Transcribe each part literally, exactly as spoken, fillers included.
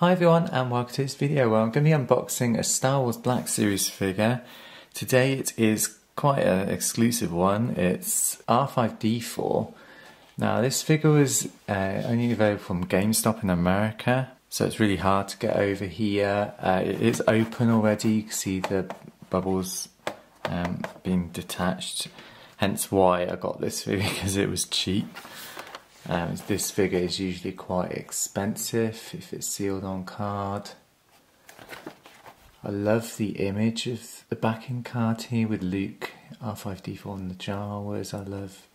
Hi everyone and welcome to this video where I'm going to be unboxing a Star Wars Black Series figure. Today it is quite an exclusive one, it's R five D four. Now this figure was uh, only available from GameStop in America, so it's really hard to get over here. Uh, it is open already, you can see the bubbles um, being detached, hence why I got this figure, because it was cheap. Um, this figure is usually quite expensive if it's sealed on card. I love the image of the backing card here with Luke, R five D four and the Jawas. I love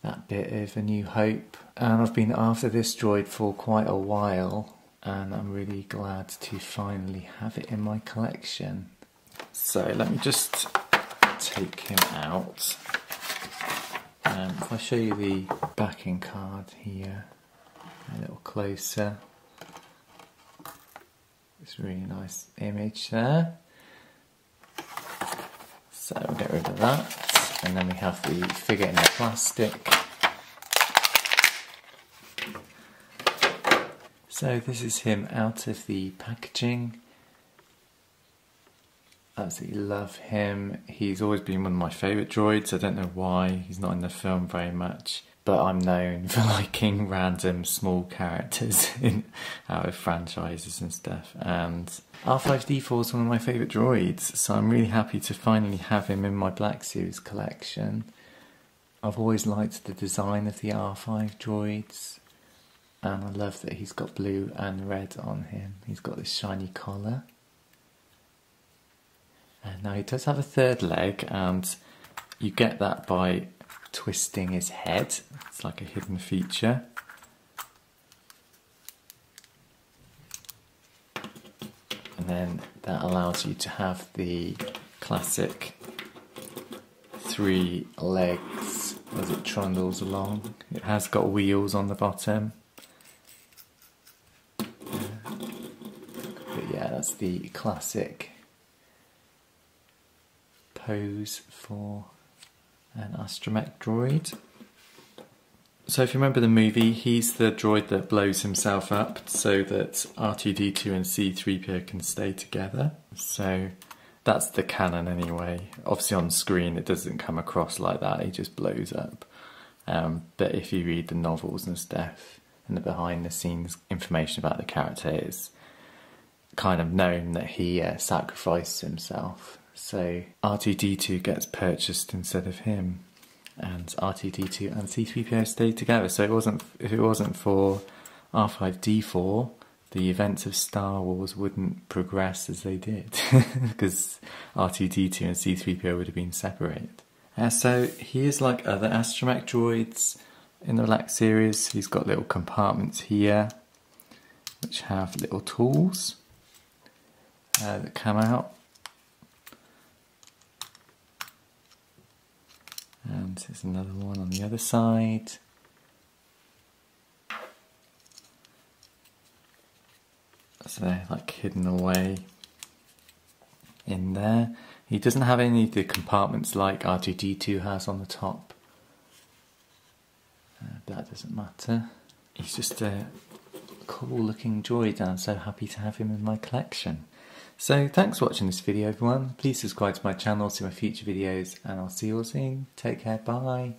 that bit of A New Hope. And I've been after this droid for quite a while and I'm really glad to finally have it in my collection. So let me just take him out. Um, if I show you the backing card here a little closer, it's a really nice image there. So we'll get rid of that, and then we have the figure in the plastic. So this is him out of the packaging. Absolutely love him. He's always been one of my favourite droids. I don't know why he's not in the film very much, but I'm known for liking random small characters in our franchises and stuff. And R five D four is one of my favourite droids, so I'm really happy to finally have him in my Black Series collection. I've always liked the design of the R five droids, and I love that he's got blue and red on him. He's got this shiny collar. Now he does have a third leg, and you get that by twisting his head. It's like a hidden feature. And then that allows you to have the classic three legs as it trundles along. It has got wheels on the bottom. But yeah, that's the classic pose for an astromech droid. So if you remember the movie, he's the droid that blows himself up so that R two D two and C three P O can stay together. So that's the canon anyway. Obviously on screen it doesn't come across like that, he just blows up. Um, but if you read the novels and stuff and the behind the scenes information about the character, it's kind of known that he uh, sacrificed himself. So R two D two gets purchased instead of him, and R two D two and C three P O stay together. So it wasn't if it wasn't for R five D four, the events of Star Wars wouldn't progress as they did, because R two D two and C three P O would have been separated. Uh, so he is like other astromech droids in the Black Series. He's got little compartments here, which have little tools uh, that come out. And there's another one on the other side. So they're like hidden away in there. He doesn't have any of the compartments like R two D two has on the top. Uh, that doesn't matter. He's just a cool looking droid and I'm so happy to have him in my collection. So thanks for watching this video everyone, please subscribe to my channel to see my future videos and I'll see you all soon, take care, bye!